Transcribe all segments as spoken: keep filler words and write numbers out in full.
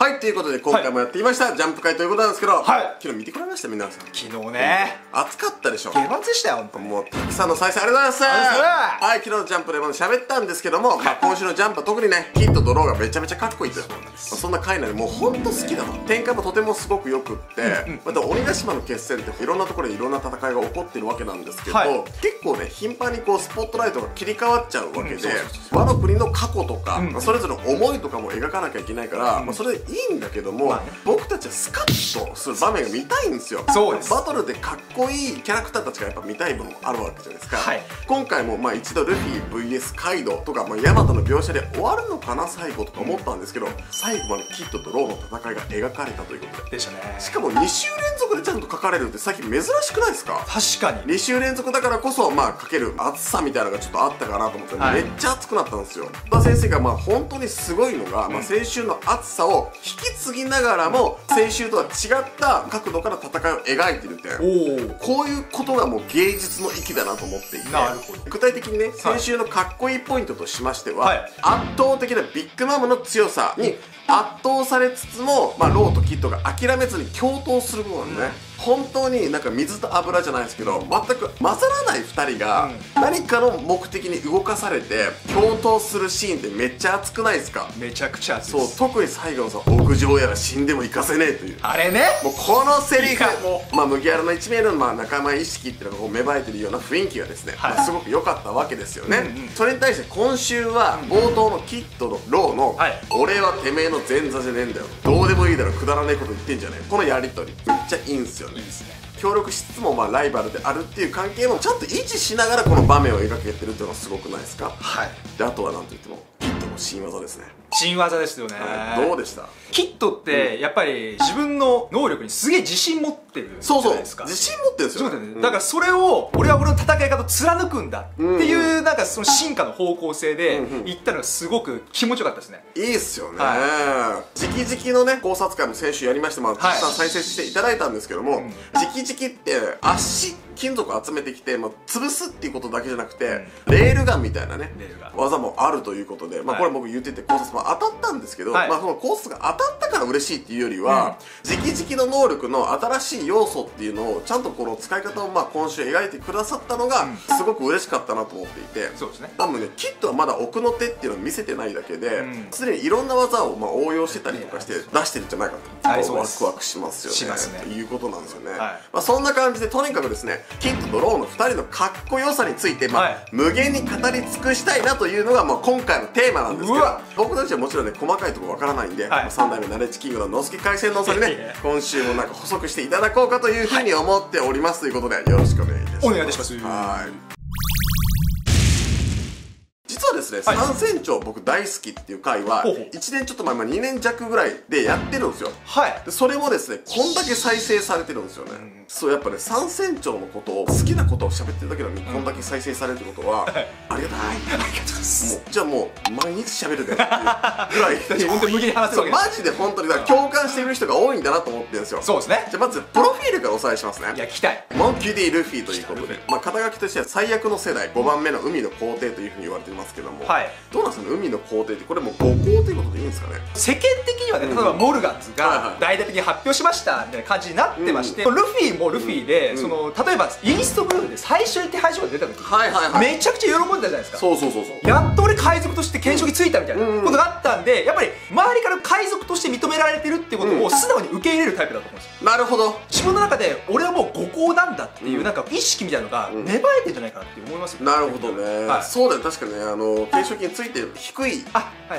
はい、ということで今回もやってきました、はい、ジャンプ会ということなんですけど、はい、昨日見てくれました皆さん。昨日ね暑かったでしょ。下罰したよ本当。もうたくさんの再生ありがとうございます。はい、昨日のジャンプでも喋ったんですけども、まあ、今週のジャンプは特にね、ヒットドローがめちゃめちゃかっこいいと。そんな回なのでもうほんと好きなの。展開もとてもすごくよくって、また鬼ヶ島の決戦っていろんなところでいろんな戦いが起こってるわけなんですけど、はい、結構ね頻繁にこうスポットライトが切り替わっちゃうわけで、ワの国の過去とか、うん、それぞれの思いとかも描かなきゃいけないから、うん、まあ、それでいいんだけども、はい、僕たちはスカッとする場面が見たいんですよ。そうです。バトルでかっこいいキャラクターたちがやっぱ見たい部分もあるわけじゃないですか、はい、今回もまあ一度ルフィ ブイエス カイドウとか、まあ、ヤマトの描写で終わるのかな最後とか思ったんですけど、うん、最後までキッドとローの戦いが描かれたということででしたね。しかもに週連続でちゃんと描かれるって最近珍しくないですか。確かにに週連続だからこそ、まあ、描ける熱さみたいなのがちょっとあったかなと思って、はい、めっちゃ熱くなったんですよ。まあ先生がまあ本当にすごいのが、まあ、青春の熱さを引き継ぎながらも先週とは違った角度から戦いを描いてるってこういうことがもう芸術の域だなと思っていて、具体的にね先週のかっこいいポイントとしましては、はい、圧倒的なビッグマムの強さに圧倒されつつも、まあ、ローとキッドが諦めずに共闘することなんでね、うん、本当になんか水と油じゃないですけど全く混ざらないふたりが何かの目的に動かされて共闘するシーンってめっちゃ熱くないですか。めちゃくちゃ熱いです。そう、特に最後のさ屋上やら死んでも行かせねえというあれね、もうこのセリフ、まあ麦わらの一名のまあ仲間意識っていうのがこう芽生えてるような雰囲気がですね、はい、まあすごく良かったわけですよね、うん、うん、それに対して今週は冒頭のキッドのローの「俺はてめえの前座じゃねえんだよ、どうでもいいだろくだらねえこと言ってんじゃねえ」このやり取りめっちゃいいんすよ。いいですね。協力しつつもまあライバルであるっていう関係もちゃんと維持しながらこの場面を描けてるっていうのはすごくないですか。はい。であとはなんといってもキッドの新技ですね。新技ですよね、はい、どうでした。キッドってやっぱり自分の能力にすげえ自信持ってるじゃないですか。そうそう、自信持ってるんですよ、ね、うん、だからそれを俺は俺の戦い方を貫くんだっていうなんかその進化の方向性でいったのがすごく気持ちよかったですね。いいっすよね、はい、直々のね考察会も先週やりまして、まあ、たくさん再生していただいたんですけども、うん、直々って足金属を集めてきて、まあ、潰すっていうことだけじゃなくて、うん、レールガンみたいなね技もあるということで、まあ、これ僕言ってて考察も当たったんですけど、はい、まあその考察が当たったから嬉しいっていうよりは、うん、直々の能力の新しい要素っていうのをちゃんとこの使い方をまあ今週描いてくださったのがすごく嬉しかったなと思っていて、そうですね。多分ねキッドはまだ奥の手っていうのを見せてないだけで、うん、すでにいろんな技をまあ応用してたりとかして出してるんじゃないかと、はい、ワクワクしますよね。しますね。ということなんですよね。はい、まあそんな感じでとにかくですねキッドとローのふたりのかっこよさについて、まあ、はい、無限に語り尽くしたいなというのが、まあ、今回のテーマなんですけど、僕たちはもちろんね細かいところわからないんで、はい、さん代目ナレッジキングののすけ海鮮丼さんにね今週もなんか補足していただこうかというふうに思っております、はい、ということでよろしくお願いいたします。お願いいたします。はい、実はですね、三船長僕大好きっていう回はいちねんちょっと前、にねん弱ぐらいでやってるんですよ。はい。それもですねこんだけ再生されてるんですよね、うん、そうやっぱね三船長のことを好きなことを喋ってるだけなのにこんだけ再生されるってことは、うん、ありがたいありがとうございます。じゃあもう毎日喋るでっていうぐらい本当に無理に話すわけです。マジで本当にだから共感している人が多いんだなと思ってるんですよ。そうですね。じゃあまずプロフィールからおさらいしますね。いや聞きたい。モンキー・ディ・ルフィということで、まあ、肩書きとしては最悪の世代ごばんめの海の皇帝というふうに言われていますけども、はい、どうなんですかね海の皇帝ってこれもうご皇ということでいいんですかね。世間的にはね例えばモルガンズが大々的に発表しましたみたいな感じになってまして、うん、ルフィもルフィで、うん、その例えばイーストブルーで最初に手配書が出た時めちゃくちゃ喜んだじゃないですか。そうそうそうそう、やっと俺海賊として懸賞についたみたいなことがあったんで、やっぱり周りから海賊として認められてるってことを素直に受け入れるタイプだと思うんですよ。なるほど。自分の中で俺はもうご皇なんだっていうなんか意識みたいなのが芽生えてんじゃないかなって思いますよね。なるほどね、はい、そうだよ確かにね、あの懸賞金ついて低い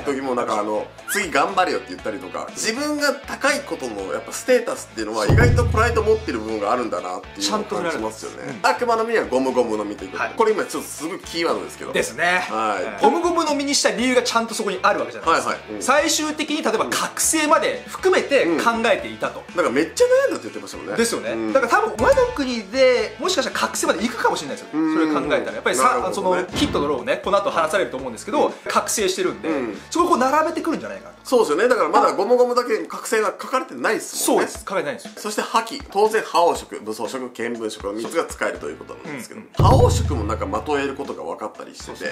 時もなんかあの次頑張れよって言ったりとか、自分が高いことのやっぱステータスっていうのは意外とプライド持ってる部分があるんだなっていうのを感じますよね。悪魔の実はゴムゴムの実ということで、これ今ちょっとすごいキーワードですけどですね、はい、ゴムゴムの実にした理由がちゃんとそこにあるわけじゃないですか。最終的に例えば覚醒まで含めて考えていたと、なんかめっちゃ悩んだって言ってましたもんね。ですよね。だから多分ワノ国でもしかしたら覚醒までいくかもしれないですよ。それを考えたらやっぱりそのキッドのローをねこの後話されると思うんですけど、覚醒してるんで、そこをこう並べてくるんじゃないかと。そうですよね。だからまだゴムゴムだけ覚醒が書かれてないですもんね。そうです、書かれてないんですよ。そして覇気、当然覇王色、武装色、見聞色のみっつが使えるということなんですけど、覇王色もなんかまとえることが分かったりしてて、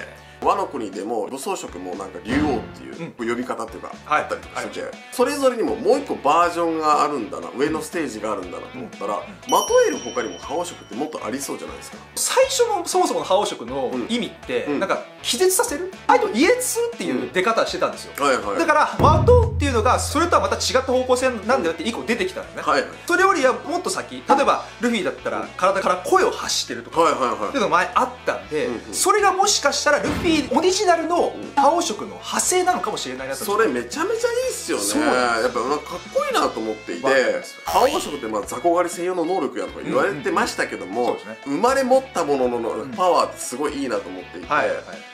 ワノ国でも武装色もなんか竜王っていう呼び方っていうかあったりとかしてて、それぞれにももう一個バージョンがあるんだな、上のステージがあるんだなと思ったら、まとえる他にも覇王色ってもっとありそうじゃないですか。最初のそもそもの覇王色の意味ってなんか気絶させる、相手を威圧するっていう出方してたんですよ。だからまとうっていうのがそれとはまた違った方向性なんだよっていっこ出てきたのね。それよりはもっと先、例えばルフィだったら体から声を発してるとかっていうのが前あったんで、それがもしかしたらルフィオリジナルの覇王色の派生なのかもしれないなと。それめちゃめちゃいいっすよね。やっぱなんかかっこいいなと思っていて、覇王色ってまあ雑魚狩り専用の能力やとか言われてましたけども、生まれ持ったもののパワーってすごいいいなと思っていて、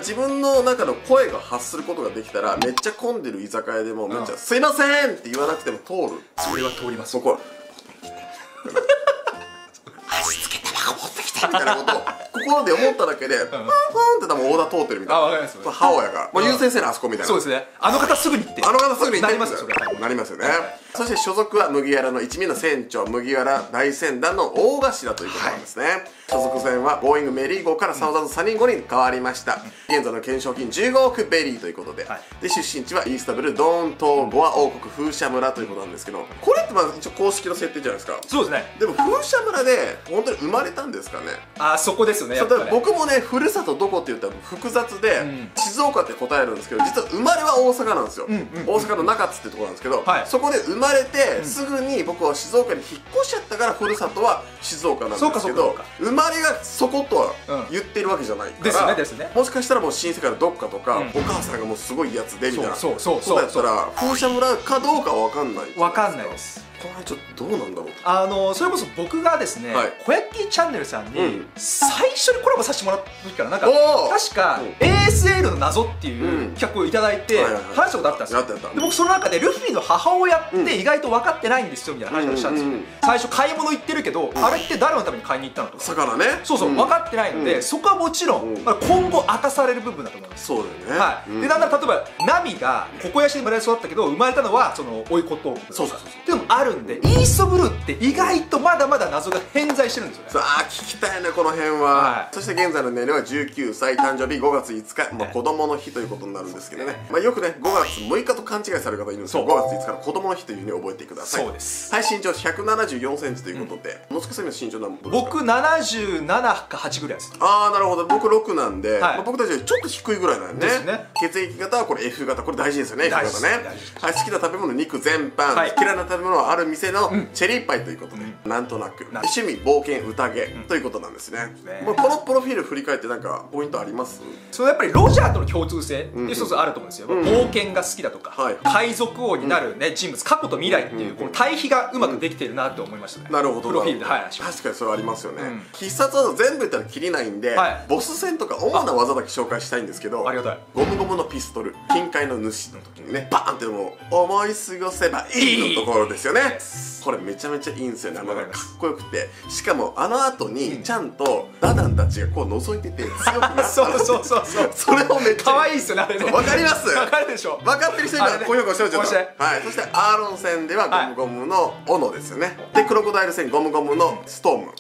自分の中の声が発することができたら、めっちゃ混んでる居酒屋でもめっちゃ「すいません!」って言わなくても通る。それは通ります。そこは足つけたら持ってきてみたいなことを心で思っただけでパンパンって多分オーダー通ってるみたいな。あ、わかります。覇王やから、優先せなあそこみたいな。そうですね、あの方すぐに行って、あの方すぐに行ってなりますよ。それなりますよね。そして所属は麦わらの一味の船長、麦わら大船団の大頭ということなんですね。所属船はボーイングメリー号からサウザンドサニー号に変わりました。現在の懸賞金じゅうごおくベリーということで、で出身地はイースタブルドーン島ゴア王国風車村ということなんですけど、これってまあ一応公式の設定じゃないですか。そうですね。でも風車村で本当に生まれたんですかね。あ、そこですよね。僕もね、ふるさとどこって言ったら複雑で、静岡って答えるんですけど、実は生まれは大阪なんですよ。大阪の中津ってとこなんですけど、そこで生まれ生まれてすぐに僕は静岡に引っ越しちゃったから、ふるさとは静岡なんですけど、生まれがそことは言ってるわけじゃないから、もしかしたらもう親戚からどっかとか、お母さんがもうすごいやつでみたいなことやったら、風車村かどうかは分かんない。分かんないです。これちょっとどうなんだろう。あのそれこそ僕がですね、小焼きチャンネルさんに最初にコラボさせてもらった時から、なんか確か エーエスエル の謎っていう企画をいただいて話したことあったんですよ。で、僕その中でルフィの母親って意外と分かってないんですよみたいな話をしたんですよ。最初買い物行ってるけど、あれって誰のために買いに行ったのとか、魚ね。そうそう、分かってないので、そこはもちろん今後明かされる部分だと思います。そうだよね。はい。で、なんなら例えばナミがココヤシに生まれ育ったけど、生まれたのはその甥っ子と。そうそうそうそう。あるんで、イーストブルーって意外とまだまだ謎が偏在してるんですよね。さあ、聞きたいね、この辺は。はい、そして現在の年齢はじゅうきゅうさい、誕生日ごがついつか、まあ、子供の日ということになるんですけどね。まあ、よくね、ごがつむいかと勘違いされる方いるんですけど、ごがついつかの子供の日というふうに覚えてください。そうです。はい、身長ひゃくななじゅうよんセンチということで、もしかしたら身長何本ですか？僕ななじゅうななかはちぐらいです。ああ、なるほど。僕ろくなんで、はい、まあ僕たちよりちょっと低いぐらいなんで、ね、血液型はこれ エフ 型、これ大事ですよね、エフ 型ね。はい、好きな食べ物、肉全般、はい、嫌いな食べ物はある店のチェリーパイということで、なんとなく趣味冒険宴ということなんですね。このプロフィール振り返ってなんかポイントあります？それやっぱりロジャーとの共通性って一つあると思うんですよ。冒険が好きだとか、海賊王になる人物、過去と未来っていうこの対比がうまくできてるなと思いましたね。なるほど。プロフィールで確かにそれありますよね。必殺技全部言ったらきりないんで、ボス戦とか主な技だけ紹介したいんですけど、ありがたい。ゴムゴムのピストル、金塊の主の時にね、バーンってもう思い過ごせばいいのところですよね。これめちゃめちゃいいんですよね。かっこよくて、しかもあの後にちゃんとダダンたちがこう覗いてて強くなった。そうそうそうそう。それもめっちゃ可愛いですよね、あれね。わかります。わかるでしょ。分かってる人いたら高評価しよう。ちょっと、はい。そしてアーロン戦ではゴムゴムの斧ですよね。で、クロコダイル戦ゴムゴムのストーム、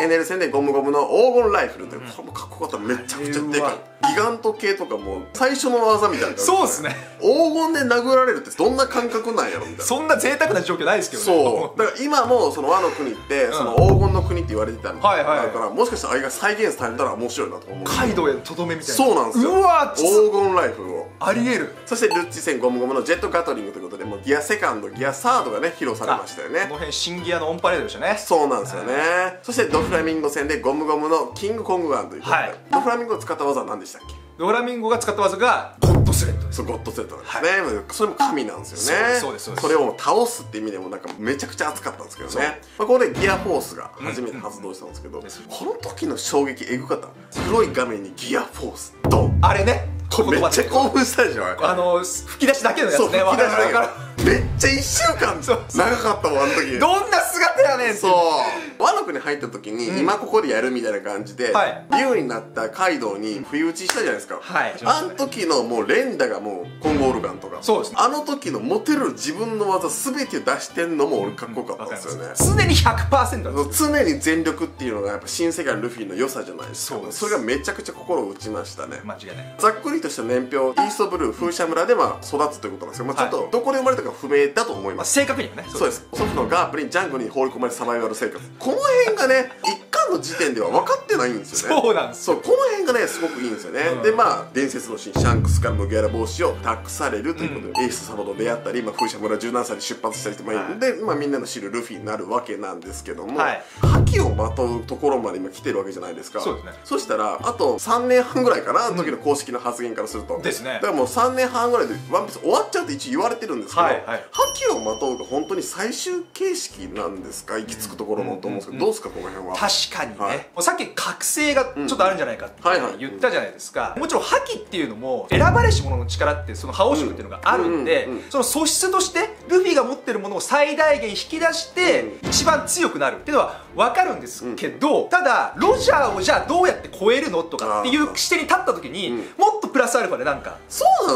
エネル戦でゴムゴムの黄金ライフルという、これもかっこよかった。めちゃくちゃでかいギガント系とかも最初の技みたいな。そうですね。黄金で殴られるってどんな感覚なんやろみたいな。そんな贅沢な状況ない。そうだから今もその和の国ってその黄金の国って言われてたのだから、もしかしたらあれが再現されたら面白いなと思う。カイドウへのとどめみたいな。そうなんですよ。うわ、黄金ライフルをありえる。そしてルッチ戦ゴムゴムのジェットガトリングということで、もうギアセカンドギアサードがね披露されましたよね。この辺新ギアのオンパレードでしたね。そうなんですよね。そしてドフラミンゴ戦でゴムゴムのキングコングガンということで、ドフラミンゴを使った技は何でしたっけ？ドラミンゴが使った技がゴッドスレッドです。そう、ゴッドスレッドなんですね。それも神なんですよね。そうです、そうです。それを倒すって意味でもなんかめちゃくちゃ熱かったんですけどね。ここでギアフォースが初めて発動したんですけど、この時の衝撃えぐかった。黒い画面にギアフォースドン、あれね、これめっちゃ興奮したでしょ。あの吹き出しだけのやつね。吹き出しだけ。めっちゃいっしゅうかん長かったもん、あの時。どんな姿やねんって。そう。ワノ国に入った時に、今ここでやるみたいな感じで、竜になったカイドウに不意打ちしたじゃないですか。はい。あの時のもう連打がもう、コンゴオルガンとか。そうですね。あの時の持てる自分の技すべて出してんのも俺かっこよかったんですよね。常に ひゃくパーセント。常に全力っていうのがやっぱ新世界ルフィの良さじゃないですか。それがめちゃくちゃ心を打ちましたね。間違いない。ざっくりとした年表、イーストブルー、風車村でまあ育つということなんですけど、まあちょっとどこで生まれたか不明だと思います。正確にはね。そうです。祖父のガープにジャングルに放り込まれたサバイバル生活。この辺がね、一巻の時点では分かってないんですよね。そうなんです。そう、この辺がね、すごくいいんですよね。で、まあ伝説のシーン、シャンクスから麦わら帽子を託されるということで、エース様と出会ったり、まあ風車村じゅうななさいで出発したりとか、で、まあみんなの知るルフィになるわけなんですけども、覇気をまとうところまで今来てるわけじゃないですか。そうですね。そしたら、あとさんねんはんぐらいかな、時の公式の発言からすると。ですね。だからもうさんねんはんぐらいでワンピース終わっちゃうって一応言われてるんですけど、覇気をまとうが本当に最終形式なんですか、行き着くところもと思うんですけど、どうですか、この辺は。確かにね。さっき覚醒がちょっとあるんじゃないかって言ったじゃないですか。もちろん覇気っていうのも、選ばれし者の力って、その覇王色っていうのがあるんで、その素質として、ルフィが持ってるものを最大限引き出して、一番強くなるっていうのは分かるんですけど、ただ、ロジャーをじゃあどうやって超えるのとかっていう視点に立った時に、もっとプラスアルファでなんか、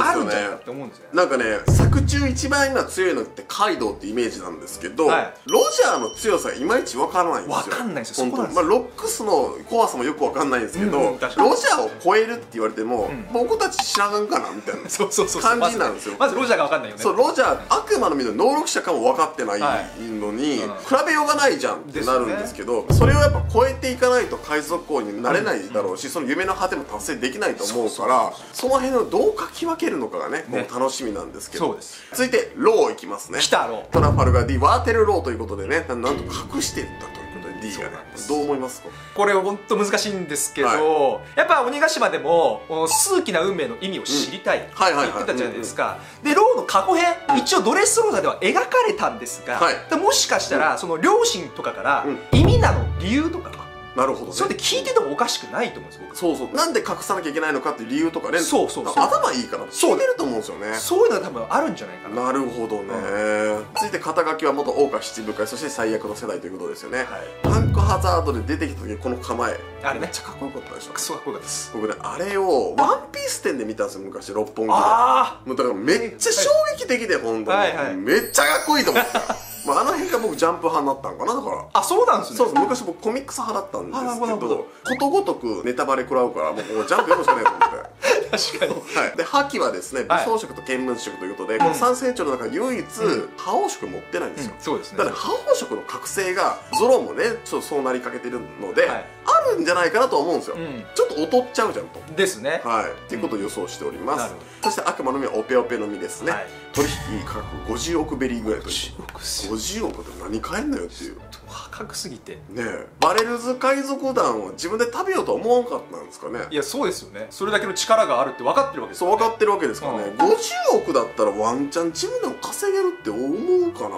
あるんじゃないかって思うんですよね。なんかね、作中一番今強いのってカイドウってイメージなんですけど、ロジャーの強さがいまいち分からないんですよ。分かんないですよ、そこなんですよ。まあロックスの怖さもよく分かんないんですけど、ロジャーを超えるって言われても、僕たち知らんかなみたいな感じなんですよ。まずロジャーが分かんないよね。そう、ロジャー、悪魔の実の能力者かも分かってないのに、比べようがないじゃんってなるんですけど、それをやっぱ超えていかないと海賊王になれないだろうし、その夢の果ても達成できないと思うから、その辺をどう書き分けるのかがね、もう楽しみなんですけど。続いてローいきますね。来た、ロー。トラファルガー D ワーテルローということでね、なんと隠していったと。D がね、どう思いますか？これ本当難しいんですけど、はい、やっぱ鬼ヶ島でも数奇な運命の意味を知りたいって言ってたじゃないですか。でローの過去編、うん、一応ドレスローザでは描かれたんですが、はい、もしかしたら、うん、その両親とかから、うん、意味なの理由とか、なるほどね。それで聞いててもおかしくないと思うんですよ。そうそう。なんで隠さなきゃいけないのかっていう理由とかね。そうそうそう。頭いいから聞いてると思うんですよね。そういうのが多分あるんじゃないかな。なるほどね。続いて肩書きは元桜花七部会、そして最悪の世代ということですよね。パンクハザードで出てきた時この構え。あれめっちゃかっこよかったでしょ。くそかっこよかったです。僕ね、あれをワンピース店で見たんですよ、昔、六本木で。ああ。もうだからめっちゃ衝撃的で、ほんとに。めっちゃかっこいいと思った。まああの辺が僕ジャンプ派になったんかな、だから。あ、そうなんですね。そうそう、昔僕コミックス派だったんですけど、ことごとくネタバレ食らうから、もうこのジャンプよろしくないと思って。確かに。はい。で、覇気はですね、武装色と見聞色ということで、この三成長の中で唯一、覇王色持ってないんですよ。そうですね。だから覇王色の覚醒が、ゾロもね、ちょっとそうなりかけてるので、あるんじゃないかなと思うんですよ。ちょっと劣っちゃうじゃんと。ですね。はい。ということを予想しております。そして悪魔の実はオペオペの実ですね。取引価格ごじゅうおくベリーぐらいという。ごじゅうおくって何買えんのよっていう。破格すぎてねえ、バレルズ海賊団は自分で食べようとは思わなかったんですかね。いや、そうですよね。それだけの力があるって分かってるわけですよね。そう、分かってるわけですからね、うん、ごじゅうおくだったらワンチャン自分でも稼げるって思うかな。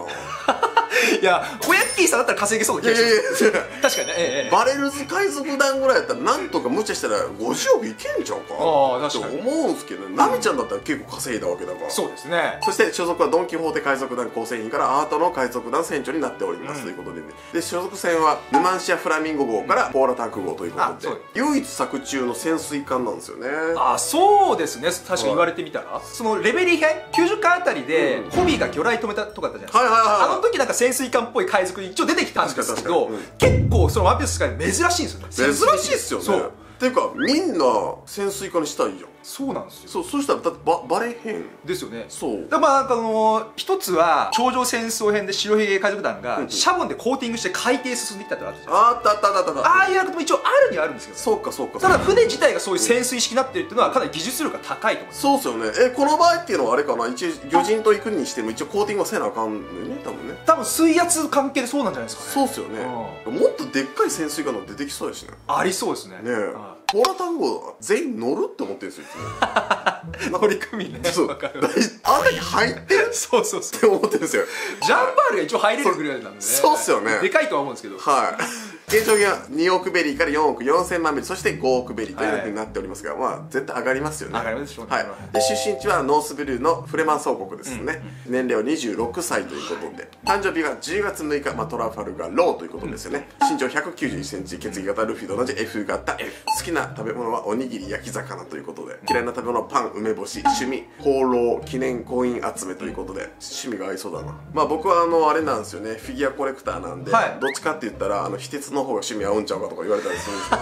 いや、小屋っきーさんだったら稼げそうな気がします。確かにね、ええ、バレルズ海賊団ぐらいやったらなんとか無茶したらごじゅうおくいけんちゃうかって思うんですけどね。ナミちゃんだったら結構稼いだわけだから。そうですね。そして所属はドン・キホーテ海賊団構成員からアートの海賊団船長になっております、うん、ということでね。で所属船はヌマンシア・フラミンゴ号からポーラタンク号ということで、唯一作中の潜水艦なんですよね。あ、そうですね。確かに言われてみたら、そのレベリー編きゅうじゅっかんあたりでホビーが魚雷止めたとかあったじゃないですか。あの時なんか潜水艦っぽい海賊一応出てきたんですけど、結構そのワンピース界珍しいんですよね。珍しいっすよね。っていうかみんな潜水艦にしたらいいじゃん。そうなんですよ。そう、そしたらだってババレへんですよね。そうだから、まああの一つは頂上戦争編で白ひげ海賊団がシャボンでコーティングして海底進んでいったってあるじゃん。あったあったあったあった。ああいう役も一応あるにはあるんですけど。そうかそうか。ただ船自体がそういう潜水式になってるっていうのはかなり技術力が高いと思う。そうですよね。え、この場合っていうのはあれかな、一応魚人と行くにしても一応コーティングはせなあかんのよね、多分ね。多分水圧関係でそうなんじゃないですかね。そうですよね。もっとでっかい潜水艦の出てきそうですね。ありそうですね。ねえ、ポーラタンゴ全員乗るって思ってるんですよ、いつも。乗り組みね。そう。あんだけ入ってるそうそうそう。って思ってるんですよ。ジャンパールが一応入れるぐらいなんでね。そうっすよね。でかいとは思うんですけど。はい。現状がにおくベリーからよんおくよんせんまんベリー、そしてごおくベリーというふうになっておりますが、まあ絶対上がりますよね。上がりますでしょうね。はい。で、出身地はノースブルーのフレマン総国ですね。年齢はにじゅうろくさいということで、誕生日がじゅうがつむいか、まあトラファルガーローということですよね。身長ひゃくきゅうじゅういちセンチ、血液型ルフィと同じ エフがたエフ。好きな食べ物はおにぎり、焼き魚ということで、嫌いな食べ物はパン、梅干し、趣味放浪、記念コイン集めということで、趣味が合いそうだな。まあ僕はあのあれなんですよね、フィギュアコレクターなんで、どっちかって言ったらあの非鉄の方が趣味合うんちゃうかとか言われたりするんですけ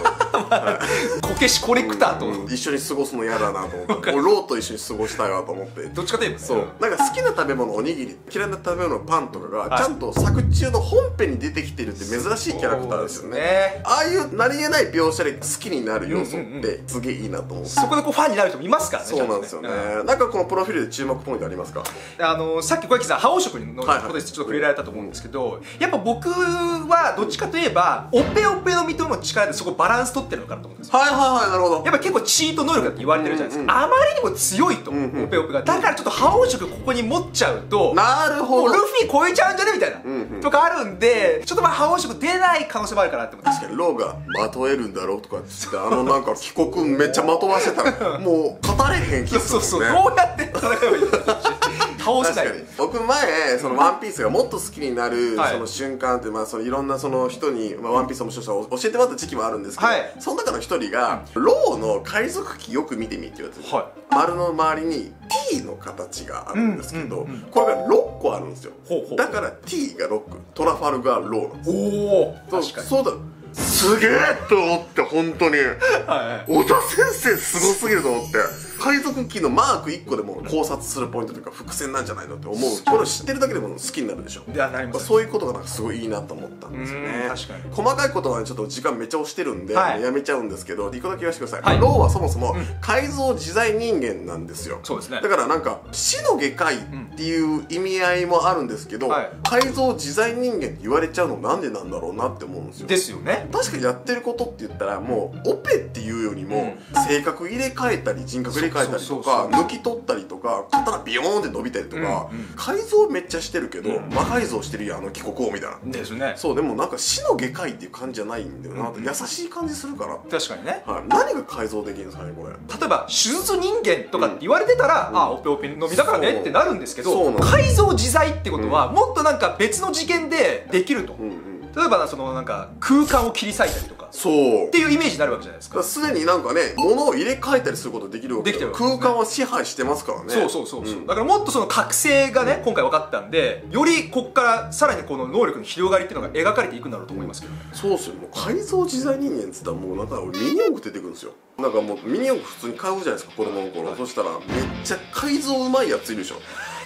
ど、こけしコレクターと思って一緒に過ごすの嫌だなと思って、ローと一緒に過ごしたいわと思って、どっちかというとそう、なんか好きな食べ物おにぎり、嫌いな食べ物パンとかがちゃんと作中の本編に出てきてるって珍しいキャラクターですよね。ああいう何気ない描写で好きになる要素ってすげえいいなと思って、そこでこうファンになる人もいますからね。そうなんですよね。なんかこのプロフィールで注目ポイントありますか？あのさっき小池さん覇王色のことでちょっと触れられたと思うんですけど、やっぱ僕はどっちかといえばオペオペの身との力でそこバランス取ってるのかなと思うんですよ。はいはいはい、なるほど。やっぱ結構チート能力だって言われてるじゃないですか。あまりにも強いと、オペオペが。だからちょっと覇王色ここに持っちゃうと、なるほど、ルフィ超えちゃうんじゃねみたいなとかあるんで、ちょっとまあ覇王色出ない可能性もあるかなって思って。確かにローがまとえるんだろうとかって、あのなんか帰国めっちゃまとわせたらもう語れへん気がする。そうそうそう、どうやって戦えばいいの？確かに僕前そのワンピースがもっと好きになるその瞬間って、まあそのいろんなその人にまあワンピースの面白さを教えてもらった時期もあるんですけど、その中の一人がローの海賊旗よく見てみって言われて、丸の周りに T の形があるんですけど、これがろっこあるんですよ。だから T がろっこ、トラファルガーローなんです。おお、確かにそうだ。すげえと思って、本当に小田先生すごすぎると思って、海賊旗のマークいっこでも考察するポイントというか伏線なんじゃないのって思う。これを知ってるだけでも好きになるでしょ。いや、なります。そういうことがなんかすごいいいなと思ったんですよね。確かに細かいことはちょっと時間めっちゃ押してるんでやめちゃうんですけど、いっこだけ言わせてください。ローはそもそも改造自在人間なんですよ。そうですね。だからなんか死の外科医っていう意味合いもあるんですけど、改造自在人間って言われちゃうのなんでなんだろうなって思うんですよ。ですよね。確かにやってることって言ったら、もうオペっていうよりも性格入れ替えたり人格入れ替えたりとか抜き取ったりとか、刀ビヨーンって伸びたりとか、改造めっちゃしてるけど魔改造してるやん、あの帰国王みたいな。ですね。そう、でもなんか死の外科医っていう感じじゃないんだよなって、優しい感じするから。確かにね。何が改造できるんですかね、これ。例えば手術人間とかって言われてたら、ああオペオペのみだからねってなるんですけど、改造自在ってことはもっとなんか別の次元でできると。例えばそのなんか空間を切り裂いたりとか、そうっていうイメージになるわけじゃないですか。すでになんかね、物を入れ替えたりすることできるわけで、空間は支配してますからね。そうそうそうそう。だからもっとその覚醒がね、今回分かったんで、よりここからさらにこの能力の広がりっていうのが描かれていくんだろうと思いますけど。そうっすよ。もう改造自在人間っつったら、もうなんか俺ミニ四駆出てくるんですよ。なんかもうミニ四駆普通に買うじゃないですか、子供の頃。そしたらめっちゃ改造うまいやついるでしょ。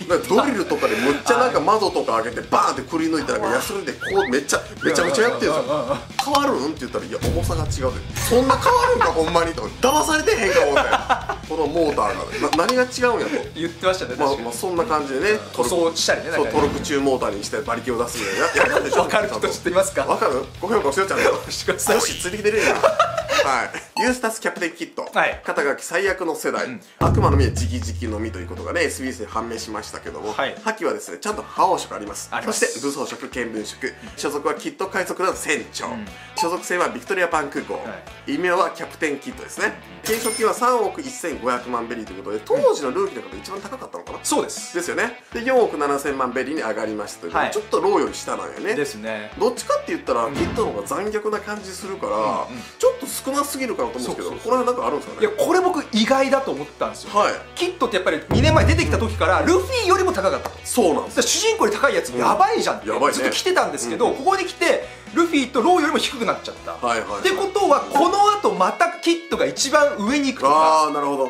ドリルとかでむっちゃなんか窓とか開けてバーンってくり抜いて、なんかヤスリでこうめっちゃめちゃめちゃやってるんですよ。変わるんって言ったら、いや重さが違うで、そんな変わるんかほんまにとか、騙されてへんかもってこのモーターが何が違うんやと言ってましたね。まあまあそんな感じでね、塗装したりね、トルク中モーターにして馬力を出すみたいなやるでしょ。分かる人知っていますか？分かる？ご評価しようちゃんとしてください。よし、ついてきてるやん。はい、ユースタス・キャプテン・キッド、はい、肩書き最悪の世代、うん、悪魔の実は直々の実ということがね エスビーエス で判明しましたけども、はい、覇気はですねちゃんと覇王色あります。そして武装色、見聞色、所属はキッド海賊団船長、うん、所属船はビクトリアパン空港、はい、異名はキャプテン・キッドですね。計測金はさんおくせんごひゃくまんベリーということで、当時のルーキーの方で一番高かったのかな。そうですですよね。でよんおくななせんまんベリーに上がりましたという、はい、ちょっとローより下なんよね。ですね。どっちかって言ったら、うん、キッドの方が残虐な感じするから、うんうん、ちょっと少なすぎるかなと思うんですけど、これはなんかあるんですかね。いや、これ僕意外だと思ったんですよ。キッドってやっぱりにねんまえ出てきた時からルフィよりも高かった。そうなんです。主人公より高いやつやばいじゃんってずっと来てたんですけど、ここに来てルフィとローよりも低くなっちゃった。ってことはこの後またキッドが一番上に行くとか、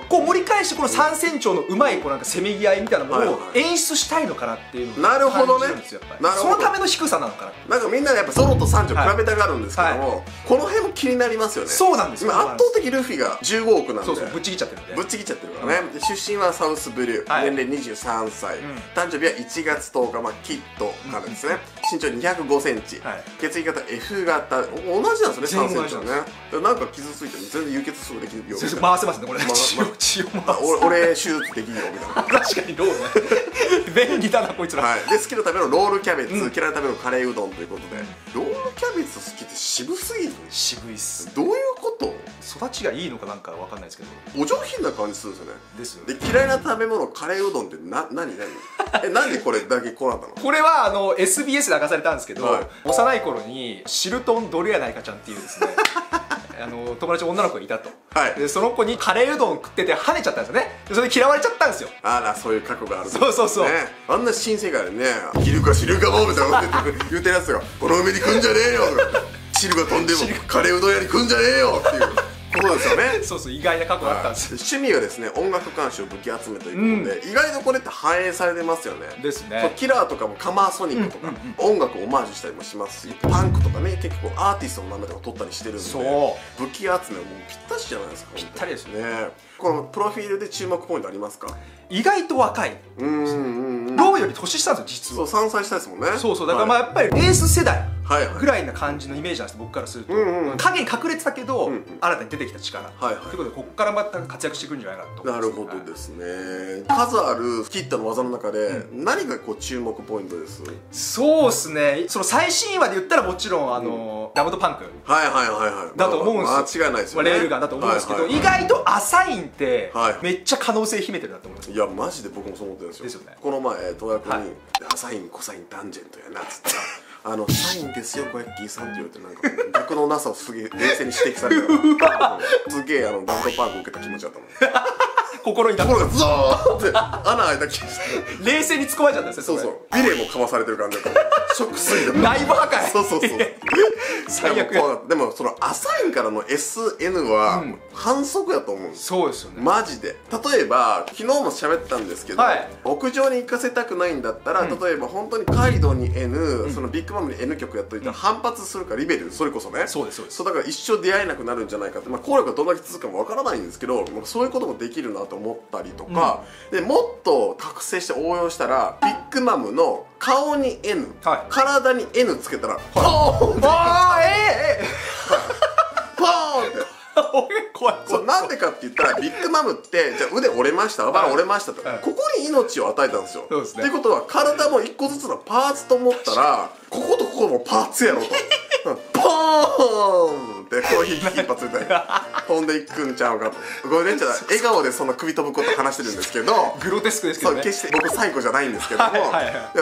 こう盛り返してこの三船長のうまいこうなんかせめぎ合いみたいなものを演出したいのかなっていうのを感じるんですよ。そのための低さなのかな。なんかみんなやっぱソロと三女比べたがるんですけども、この辺も気になりますよね。そうなんですよ。今圧倒的ルフィがじゅうごおくなんで、ぶっちぎっちゃってるんでぶっちぎっちゃってるからね。出身はサウスブルー、年齢にじゅうさんさい、誕生日はいちがつとおか、まあキッドからですね。身長にひゃくごセンチ、はい、血液型 エフ 型、同じなんですね、さんセンチね。なんか傷ついても全然輸血すぐできるよ。回せますね、これ。俺、手術できるよみたいな。確かにロールね。便利だな、こいつら。はい、で、好きのためのロールキャベツ、嫌いのためのカレーうどんということで。ロールキャベツ好きって渋すぎる。渋いっす。どういうこと？育ちがいいのかなんかわかんないですけど。お上品な感じするんですよね。で、嫌いな食べ物カレーうどんってな、何何？え、なんでこれだけこうなったの？これはあの エスビーエス で明かされたんですけど、幼い頃にシルトンドルやないかちゃんっていうですね。あの友達女の子がいたと、はい、でその子にカレーうどん食ってて跳ねちゃったんですよね。でそれで嫌われちゃったんですよ。あら、そういう過去がある、ね、そうそうそう、あんな新世界でね「昼か汁かも」みたいなこと言うてるやつが「この海に来んじゃねえよ」「汁が飛んでもカレーうどん屋に来んじゃねえよ」っていう。そうですよね。そうそう、意外な過去があったんです。趣味はですね、音楽鑑賞、武器集めということで、意外とこれって反映されてますよね。ですね。キラーとかもカマーソニックとか、音楽をオマージュしたりもしますし、パンクとかね、結構アーティストの名前とか取ったりしてるんで、武器集めはもうぴったしじゃないですか。ぴったりですね。このプロフィールで注目ポイントありますか？意外と若い。うんうんうん。ローより年下ですよ、実は。そう、さんさい下ですもんね。そうそう、だからまあやっぱりエース世代ぐらいな感じのイメージなんです、僕からすると。影に隠れてたけど、新たに出てきた力。ということで、ここからまた活躍していくんじゃないかと。なるほどですね。数あるキッタの技の中で、何がこう注目ポイントです？そうですね。その最新話で言ったら、もちろんあのダムとパンク。はいはいはいはい。だと思うんです。間違いないですよね。レールガンだと思うんですけど、意外と浅いんで、めっちゃ可能性秘めてるなと思います。いやマジで僕もそう思ってるんですよ。ですよね。この前東亜君に浅いんコサインダンジェントやなっつったら。あのサインですよ、小焼きさんって言われて、なんか、逆のなさをすげえ冷静に指摘されたから、すげえ、あの、ダムとパンクを受けた気持ちだったもん。心に心がゾーンって穴開いた気がして冷静に突っ込まれちゃったんですよ。そうそう、ビレもかまされてる感じだった。ショックすぎて内部破壊。そうそうそう、最悪。でもそのアサインからの エスエヌ は反則やと思うんです。そうですよね、マジで。例えば昨日も喋ったんですけど、屋上に行かせたくないんだったら、例えば本当にカイドに エヌ、 そのビッグマムに エヌ 曲やっといたら反発するか、リベル、それこそね。そうですそうです。だから一生出会えなくなるんじゃないかって、効力がどんだけ続くかもわからないんですけど、そういうこともできるなと思ったりとか、うん、でもっと覚醒して応用したら、ビッグマムの顔に エヌ、はい、体に エヌ つけたら、はい、ポーンって、あー、えー、ポーンって怖い怖い。そう、なんでかって言ったら、ビッグマムってじゃあ腕折れました、あばら折れましたと、はい、ここに命を与えたんですよ。そうですね。っていうことは、体も一個ずつのパーツと思ったら、こことここもパーツやろと。ポーンってコーヒー一発みたいな飛んでいくんちゃうかと。ごめんね、笑顔でそんな首飛ぶこと話してるんですけど、グロテスクですけどね。決して僕最高じゃないんですけども、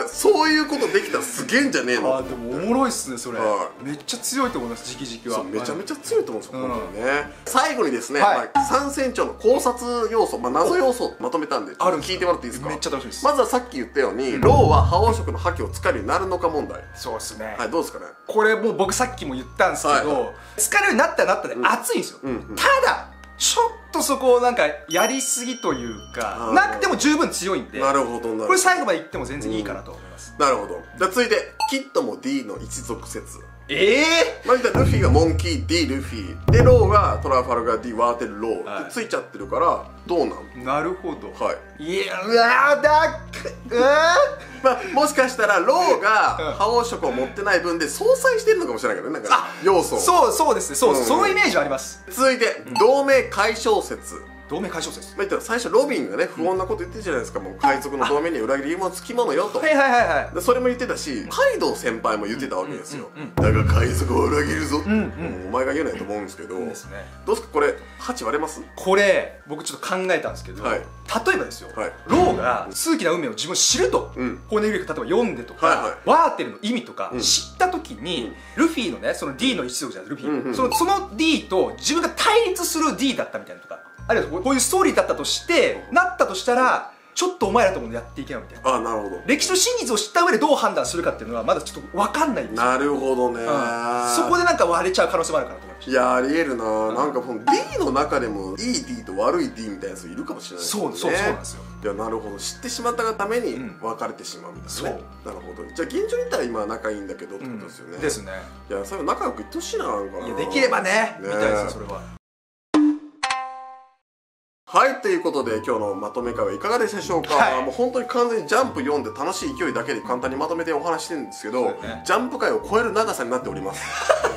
そういうことできたらすげえんじゃねえの。あ、でもおもろいっすね、それ。めっちゃ強いと思います、直々は。めちゃめちゃ強いと思うんですよね。最後にですね、参戦長の考察要素、謎要素まとめたんで聞いてもらっていいですか？めっちゃ楽しみです。まずはさっき言ったように、ローは覇王色の覇気をつかるようになるのか問題。そうですね。どうですかね。これもう僕さっきも言ったんですけど、疲れるようになったらなったで熱いんですよ。ただちょっとそこをなんかやりすぎというか、なくても十分強いんで、なるほど、これ最後までいっても全然いいかなと思います。なるほど。じゃあ続いて、キッドも ディー の一族説。ええー、まあ、ルフィがモンキー ディー ルフィで、ローがトラファルガー ディー ワーテルロー、はい、ってついちゃってるから、どうなん？なるほど。はい。いや、うわーだっく、まあもしかしたらローが覇王色を持ってない分で相殺してるのかもしれないけどね、なんか、ね、あ、要素。そうそうですね。そう、うん、そのイメージはあります。続いて、同盟解消説。同盟解消説。まあ言ったら最初ロビンがね、不穏なこと言ってるじゃないですか。もう海賊の同盟に裏切り者つきものよと。はいはいはいはい。それも言ってたし、カイドウ先輩も言ってたわけですよ。だが海賊を裏切るぞ。うんうん。お前が言えないと思うんですけど。どうですかこれ、はち割れます？これ僕ちょっと考えたんですけど、例えばですよ、ローが数奇な運命を自分知ると、骨入れ例えば読んでとか、ワーテルの意味とか知った時に、ルフィのね、その ディー の一族じゃないルフィ。そのその ディー と自分が対立する ディー だったみたいなとか。あるいはこういうストーリーだったとして、なったとしたら、ちょっとお前らともやっていけないみたいな。あ、なるほど。歴史の真実を知った上でどう判断するかっていうのは、まだちょっと分かんないんですよ。なるほどね、うん。そこでなんか割れちゃう可能性もあるかなと思いました。いや、あり得るなぁ。うん、なんかこの ディー の中でも、いい ディー と悪い ディー みたいなやついるかもしれないですね。そうそうそうなんですよ。いや、なるほど。知ってしまったがために別れてしまうみたいなね。なるほど。じゃあ現状にいたら今は仲いいんだけどってことですよね。うん、ですね。いや、それは仲良くいってほしいな、なんかな。いや、できればね。ねみたいですよ、それは。はい、ということで今日のまとめ会はいかがでしたでしょうか、はい、もう本当に完全にジャンプ読んで楽しい勢いだけで簡単にまとめてお話してるんですけど、ね、ジャンプ界を超える長さになっております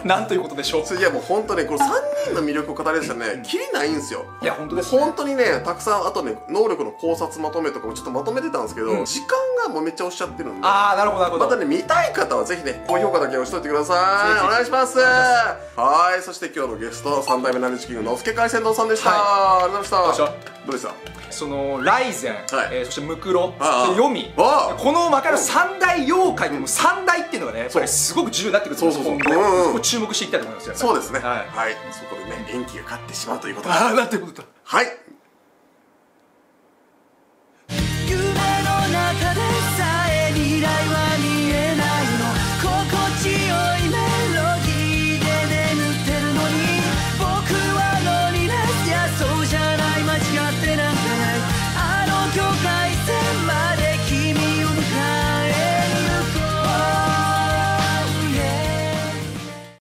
なんということでしょう。いやもう本当ね、このさんにんの魅力を語り出したらね、きりないんですよ。いや本当です、ね、本当にね、たくさんあとね、能力の考察まとめとかもちょっとまとめてたんですけど、うん、時間がもうめっちゃ押しちゃってるんで、ああなるほどなるほど。またね、見たい方はぜひね、高評価だけ押しといてください。お願いします。はい、そして今日のゲストさん代目ナルチキングの助海鮮堂さんでした、はい、ありがとうございました。どうでした？そのライゼン、そしてムクロ、ヨミ、この分かる三大妖怪でも三大っていうのがね、やっぱりすごく重要になってくると思うんで、そこ注目していきたいと思いますよ。そうですね。はい、そこでね、元気が勝ってしまうということだ。なんてことだ。はい。